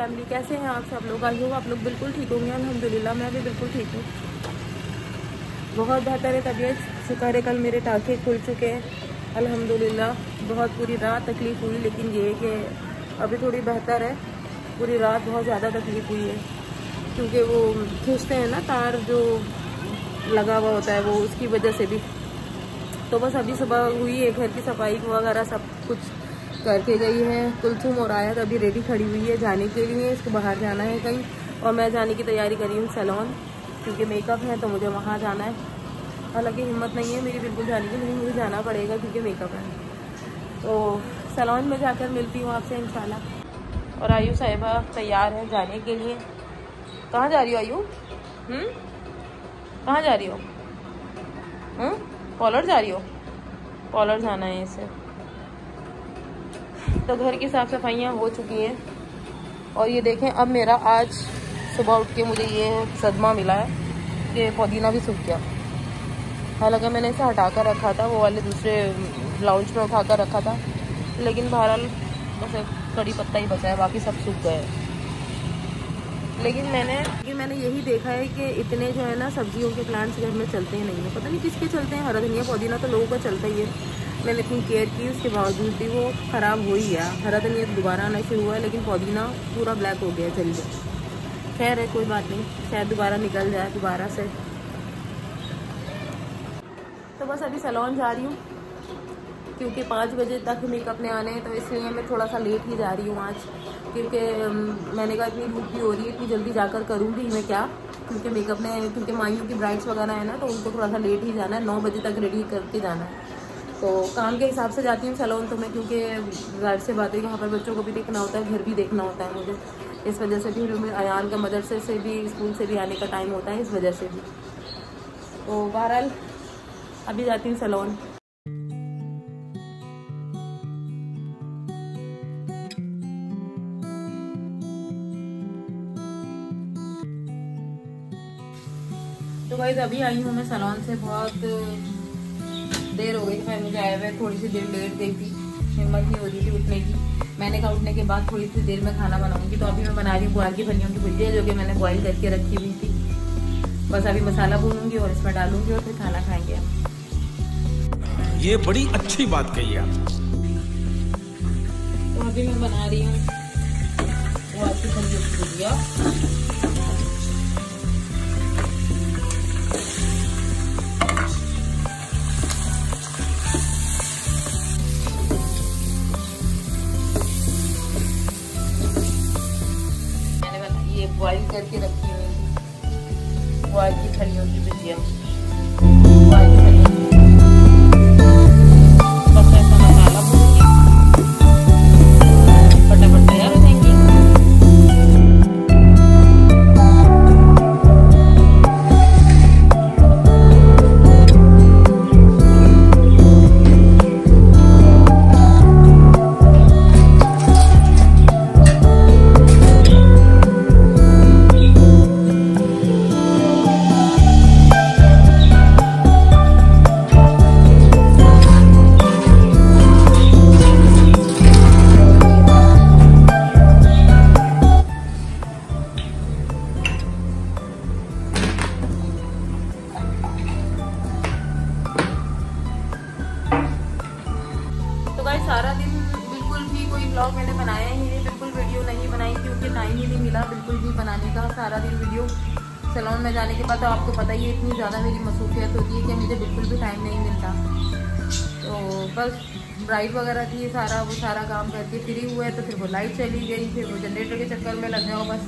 Family कैसे हैं आप सब लोग। आई होप आप लोग बिल्कुल ठीक होंगे। अल्हम्दुलिल्लाह मैं भी बिल्कुल ठीक हूँ, बहुत बेहतर है तबीयत। शुक्र है कल मेरे टाँके खुल चुके हैं अल्हम्दुलिल्लाह। बहुत पूरी रात तकलीफ़ हुई, लेकिन ये है कि अभी थोड़ी बेहतर है। पूरी रात बहुत ज़्यादा तकलीफ़ हुई है क्योंकि वो खींचते हैं ना तार जो लगा हुआ होता है, वो उसकी वजह से भी। तो बस अभी सुबह हुई है, घर की सफाई वगैरह सब कुछ करके गई है। कुलथुम और आयत अभी रेडी खड़ी हुई है जाने के लिए, इसको बाहर जाना है कहीं, और मैं जाने की तैयारी करी हूँ सैलून क्योंकि मेकअप है तो मुझे वहाँ जाना है। हालांकि हिम्मत नहीं है मेरी बिल्कुल जाने की, लेकिन मुझे जाना पड़ेगा क्योंकि मेकअप है। तो सैलून में जाकर मिलती हूँ आपसे इंशाल्लाह। और आयु साहिबा तैयार है जाने के लिए। कहाँ जा रही हो आयु? कहाँ जा रही हो? कॉलर जा रही हो? कॉलर जाना है इसे। तो घर की साफ़ सफाइयाँ हो चुकी हैं। और ये देखें, अब मेरा आज सुबह उठ के मुझे ये सदमा मिला है कि पुदीना भी सूख गया। हालांकि मैंने इसे हटा कर रखा था, वो वाले दूसरे लाउंज में उठा कर रखा था, लेकिन बहरहाल ऐसे कड़ी पत्ता ही बचा है, बाकी सब सूख गए। लेकिन मैंने यही देखा है कि इतने जो है ना सब्जियों के प्लांट्स घर में चलते ही नहीं है। पता नहीं किसके चलते हैं। हरा धनिया पुदीना तो लोगों का चलता ही है, मैंने इतनी केयर की उसके बावजूद भी वो ख़राब हो ही गया। हरा धनिया दोबारा आना शुरू हुआ है, लेकिन पुदीना पूरा ब्लैक हो गया जल्दी। खैर है, कोई बात नहीं, शायद दोबारा निकल जाए दोबारा से। तो बस अभी सैलून जा रही हूँ क्योंकि 5 बजे तक मेकअप ने आने हैं, तो इसलिए मैं थोड़ा सा लेट ही जा रही हूँ आज। क्योंकि मैंने कहा इतनी धूप भी हो रही है, इतनी जल्दी जाकर करूँगी मैं क्या, क्योंकि मेकअप ने, क्योंकि माइयों की ब्राइड्स वगैरह है ना, तो उनको थोड़ा सा लेट ही जाना है, 9 बजे तक रेडी करके जाना है। तो काम के हिसाब से जाती हूँ सैलून तो मैं, क्योंकि जाहिर सी बात है यहाँ पर बच्चों को भी देखना होता है, घर भी देखना होता है मुझे। इस वजह से भी अयान का मदरसे से भी, स्कूल से भी आने का टाइम होता है, इस वजह से भी। तो बहरहाल अभी जाती हूँ सैलून। तो गाइस अभी आई हूँ मैं सैलून से, बहुत देर हो गई थी मुझे आए हुए, थोड़ी सी देर लेट गई थी, हिम्मत नहीं हो रही थी उठने की। मैंने कहा उठने के बाद थोड़ी सी देर में खाना बनाऊंगी। तो अभी मैं बना रही हूँ गुआर की फलियों की भुजिया, जो कि मैंने बॉईल करके रखी हुई थी। बस अभी मसाला भूनूंगी और इसमें डालूंगी और फिर खाना खाएंगे। ये बड़ी अच्छी बात कही आप। तो अभी मैं बना रही हूँ गुआर की फलियों की भुजिया। बॉइल करके रखी हुई बॉइल की फलियों की भुजिया। सारा दिन बिल्कुल भी कोई ब्लॉग मैंने बनाया ही नहीं, बिल्कुल वीडियो नहीं बनाई क्योंकि टाइम ही नहीं मिला बिल्कुल भी बनाने का। सारा दिन वीडियो सैलून में जाने के बाद तो आपको पता ही है इतनी ज़्यादा मेरी मसरूफियत होती है कि मुझे बिल्कुल भी टाइम नहीं मिलता। तो बस ब्राइड वगैरह थी, सारा वो सारा काम करके फ्री हुए, तो फिर वो लाइट चली गई, फिर वो जनरेटर के चक्कर में लग जाओ। बस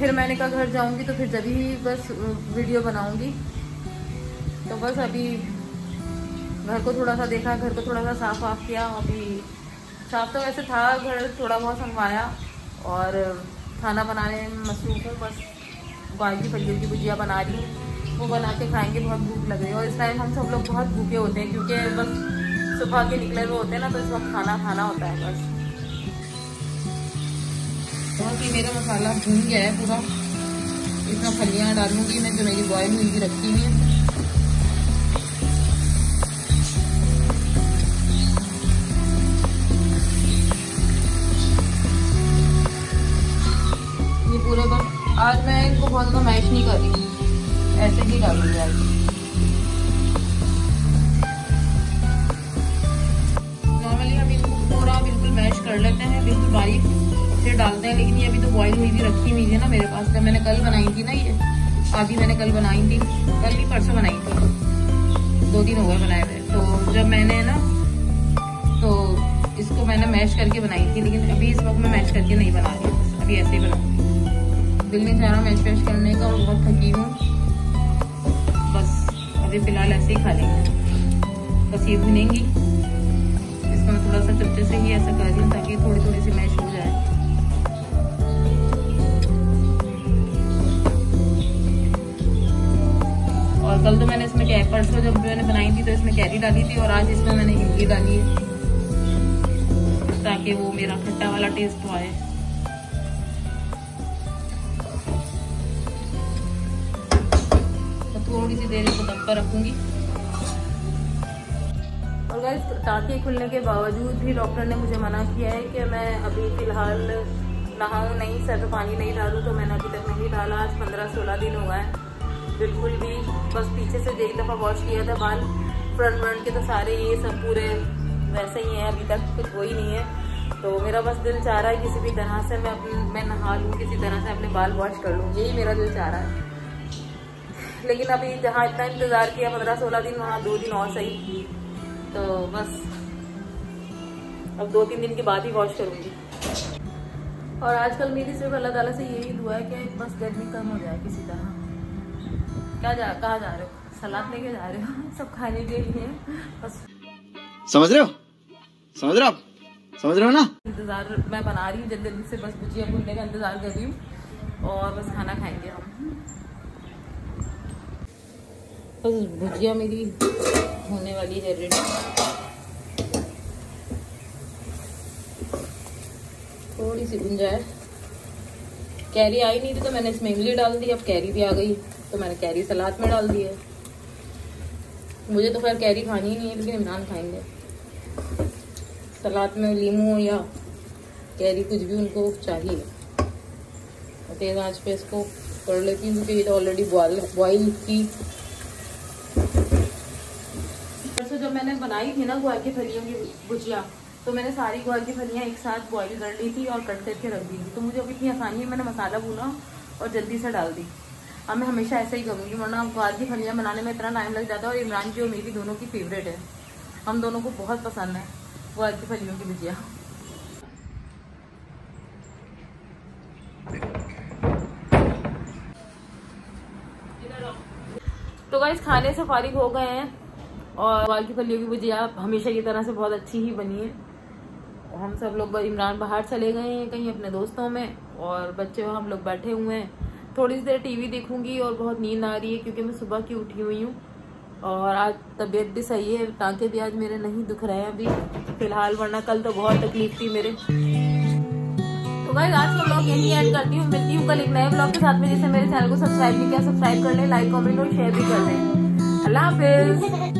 फिर मैंने कहा घर जाऊँगी तो फिर जब ही बस वीडियो बनाऊँगी। तो बस अभी घर को थोड़ा सा देखा, घर को थोड़ा सा साफ वाफ किया। अभी साफ तो वैसे था घर, थोड़ा बहुत संभाया, और खाना बनाने में मसरूफ हूँ। बस गाय की फलियों की भुजिया बना रही हूँ, वो बना के खाएँगे। बहुत भूख लग रही है और इस टाइम हम सब लोग बहुत भूखे होते हैं क्योंकि बस सुबह के निकले हुए होते हैं ना, तो इस वक्त खाना खाना होता है बस। बहुत ही मेरा मसाला भून गया है पूरा, इसमें फलियाँ डालूँगी मैं जो मेरी बॉयल हुई भी रखी हुई है। आज मैं इनको बहुत ज़्यादा मैश नहीं कर रही, ऐसे ही डालूंगी आज। नॉर्मली हम इसको पूरा बिल्कुल मैश कर लेते हैं, बिल्कुल बारीक से डालते हैं, लेकिन ये अभी तो बॉईल हुई भी रखी हुई है ना मेरे पास, जब मैंने कल बनाई थी ना, ये आधी मैंने कल बनाई थी, कल भी परसों बनाई थी, 2 दिन हो गए बनाए हुए। तो जब मैंने ना तो इसको मैंने मैश करके बनाई थी, लेकिन अभी इस वक्त मैं मैश करके नहीं बना रही, अभी ऐसे ही बनाऊंगी। दिल नहीं चाह रहा मैश वैश करने का, और बहुत थकी हूँ, बस अभी फिलहाल ऐसे ही खा लेंगे। बस ये भुनेंगी, इसको मैं थोड़ा सा चमचे से ही ऐसा कर रही हूँ ताकि थोड़ी थोड़ी सी मैश हो जाए। और कल तो मैंने इसमें परसों जब मैंने बनाई थी तो इसमें कैरी डाली थी, और आज इसमें मैंने इमली डाली है ताकि वो मेरा खट्टा वाला टेस्ट आए। तो थोड़ी सी देर इसको दम पर रखूंगी। और गाइस, टाँके खुलने के बावजूद भी डॉक्टर ने मुझे मना किया है कि मैं अभी फिलहाल नहाऊं नहीं, सर पे पानी नहीं डालूं, तो मैंने अभी तक नहीं डाला। आज 15-16 दिन हुआ है, बिल्कुल भी बस पीछे से एक दफ़ा वॉश किया था बाल, फ्रंट व्रंट के तो सारे ये सब पूरे वैसे ही है, अभी तक कुछ हो ही नहीं है। तो मेरा बस दिल चाह रहा है किसी भी तरह से मैं नहा लूँ, किसी तरह से अपने बाल वॉश कर लूँ, यही मेरा दिल चाह रहा है। लेकिन अभी जहाँ इतना इंतज़ार किया 15-16 दिन, वहाँ 2 दिन और सही, तो बस अब 2-3 दिन के बाद ही वॉश करूँगी। और आजकल मेरी सिर्फ अल्लाह ताला से यही दुआ है कि बस गर्मी कम हो जाए किसी तरह। कहाँ जा रहे हो? सलाद लेके जा रहे हो? सब खाने के लिए बस, समझ रहे हो? समझ रहे हो आप? समझ रहे हो ना? इंतजार मैं बना रही हूँ जल्दी जल्दी से, बस भुजिया भूनने का इंतजार कर रही हूँ, और बस खाना खाएंगे हम। बस भुजिया मेरी होने वाली है रेडी, थोड़ी सी गुंजाइश। कैरी आई नहीं थी तो मैंने इसमें इमली डाल दी, अब कैरी भी आ गई तो मैंने कैरी सलाद में डाल दी है। मुझे तो खैर कैरी खानी ही नहीं है, लेकिन इमरान खाएंगे। सलाद में लीमू या कैरी कुछ भी उनको चाहिए। तेज आंच पे इसको कर लेती हूँ क्योंकि ये तो ऑलरेडी बॉइल थी। परसों जब मैंने बनाई थी ना गुआ की फलियों की भुजिया, तो मैंने सारी गुआ की फलियाँ एक साथ बॉइल कर ली थी और कट करके रख दी थी। तो मुझे अब इतनी आसानी है, मैंने मसाला भूना और जल्दी से डाल दी। अब मैं हमेशा ऐसा ही करूँगी, वरना गुआर की फलियाँ बनाने में इतना टाइम लग जाता है। और इमरान की और मेरी दोनों की फेवरेट है, हम दोनों को बहुत पसंद है गुआर की फलियों की भुजिया। तो गाइस, खाने से फारिग हो गए हैं, और गुआर की फलियों की भुजिया हमेशा की तरह से बहुत अच्छी ही बनी है। और हम सब लोग, इमरान बाहर चले गए हैं कहीं अपने दोस्तों में, और बच्चे हम लोग बैठे हुए हैं। थोड़ी सी देर टीवी देखूंगी, और बहुत नींद आ रही है क्योंकि मैं सुबह की उठी हुई हूँ, और आज तबीयत भी सही है, टाँके भी आज मेरे नहीं दुख रहे हैं अभी फिलहाल, वरना कल तो बहुत तकलीफ थी मेरे। तो गाइस, आज का ब्लॉग यही एंड करती हूँ, मिलती हूँ कल एक नए ब्लॉग के साथ में। जैसे मेरे चैनल को सब्सक्राइब नहीं किया, सब्सक्राइब कर लें, लाइक कमेंट और शेयर भी कर लें। अल्लाह हाफिज़।